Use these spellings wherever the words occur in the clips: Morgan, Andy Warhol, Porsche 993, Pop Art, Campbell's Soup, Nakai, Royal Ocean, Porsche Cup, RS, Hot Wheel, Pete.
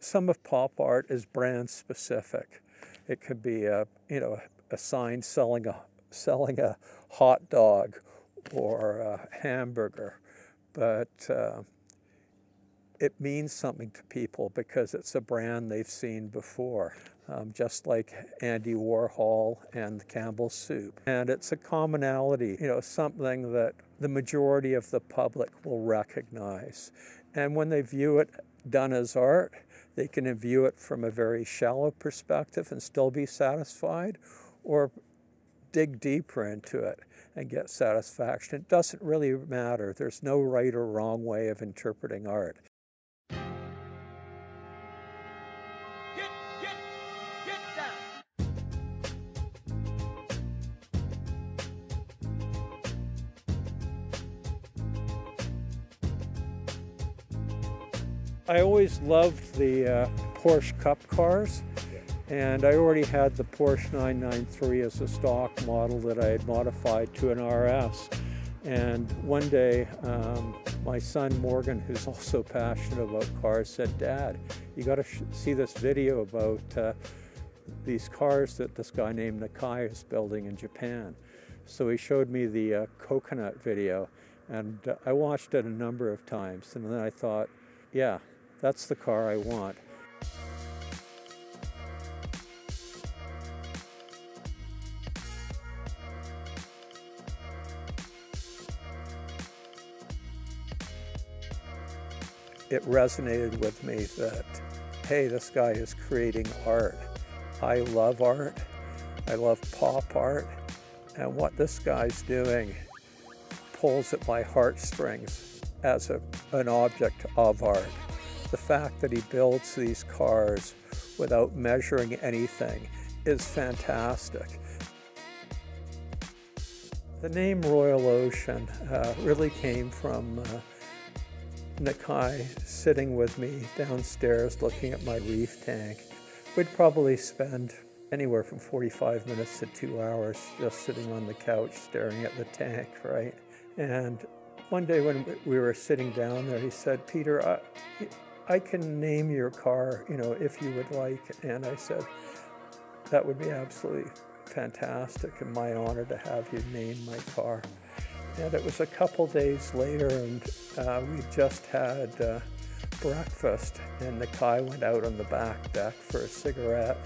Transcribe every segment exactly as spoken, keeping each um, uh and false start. some of pop art is brand specific. It could be a, you know, a sign selling a selling a hot dog or a hamburger, but uh, it means something to people because it's a brand they've seen before, um, just like Andy Warhol and Campbell's Soup. And it's a commonality, you know, something that the majority of the public will recognize. And when they view it done as art, they can view it from a very shallow perspective and still be satisfied, or dig deeper into it and get satisfaction. It doesn't really matter. There's no right or wrong way of interpreting art. I always loved the uh, Porsche Cup cars, and I already had the Porsche nine nine three as a stock model that I had modified to an R S. And one day, um, my son Morgan, who's also passionate about cars, said, "Dad, you got to sh see this video about uh, these cars that this guy named Nakai is building in Japan." So he showed me the uh, coconut video, and uh, I watched it a number of times, and then I thought, yeah, that's the car I want. It resonated with me that, hey, this guy is creating art. I love art. I love pop art. And what this guy's doing pulls at my heartstrings as a, an object of art. The fact that he builds these cars without measuring anything is fantastic. The name Royal Ocean uh, really came from uh, Nakai sitting with me downstairs looking at my reef tank. We'd probably spend anywhere from forty-five minutes to two hours just sitting on the couch staring at the tank, right? And one day when we were sitting down there, he said, "Peter, I, I can name your car, you know, if you would like." And I said, "That would be absolutely fantastic and my honor to have you name my car." And it was a couple days later, and uh, we just had uh, breakfast, and Nakai went out on the back deck for a cigarette.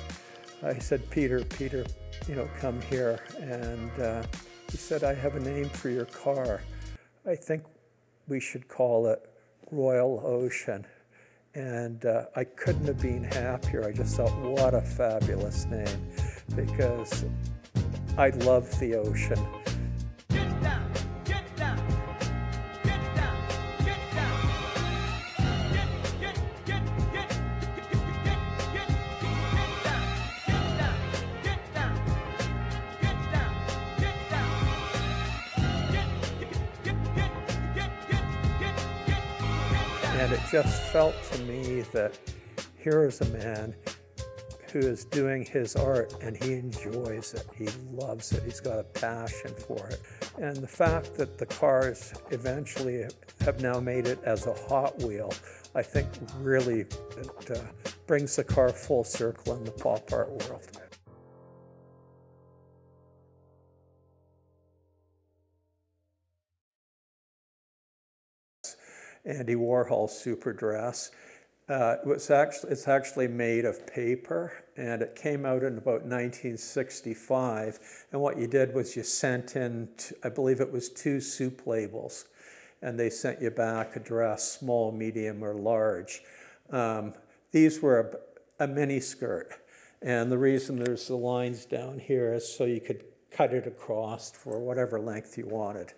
I said, "Peter, Peter, you know, come here." And uh, he said, "I have a name for your car. I think we should call it Royal Ocean." And uh, I couldn't have been happier. I just thought, what a fabulous name, because I love the ocean. Get down, get down, get down, get down. Get, get, get, get, get, get, get down, get down, get down, get down, get down, get, get, get. And it just felt to me that here is a man who is doing his art and he enjoys it, he loves it, he's got a passion for it. And the fact that the cars eventually have now made it as a Hot Wheel, I think really it, uh, brings the car full circle in the pop art world. Andy Warhol super dress. Uh, it was actually, it's actually made of paper, and it came out in about nineteen sixty-five. And what you did was you sent in, I believe it was two soup labels, and they sent you back a dress, small, medium, or large. Um, these were a, a mini skirt. And the reason there's the lines down here is so you could cut it across for whatever length you wanted.